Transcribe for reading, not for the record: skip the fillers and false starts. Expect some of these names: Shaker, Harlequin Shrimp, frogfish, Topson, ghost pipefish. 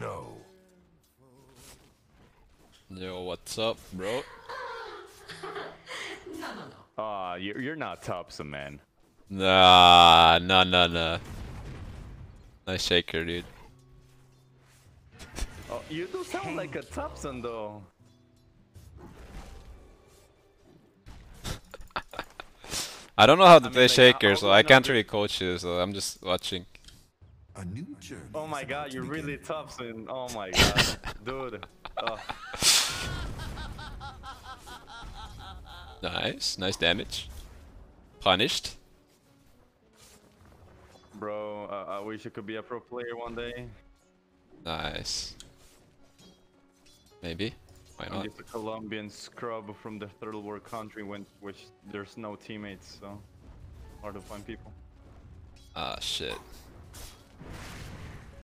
No. Yo, what's up, bro? No. You're not Topson, man. Nah, no. Nice shaker, dude. Oh, you do sound like a Topson, though. I don't know how to play Shaker, so I can't really coach you, so I'm just watching. A new journey. Oh my god, you're really Topson. Oh my god. Dude. Oh. Nice. Nice damage. Punished. Bro, I wish I could be a pro player one day. Nice. Maybe. Why not? It's a Colombian scrub from the third world country, which there's no teammates, so hard to find people. Ah, shit.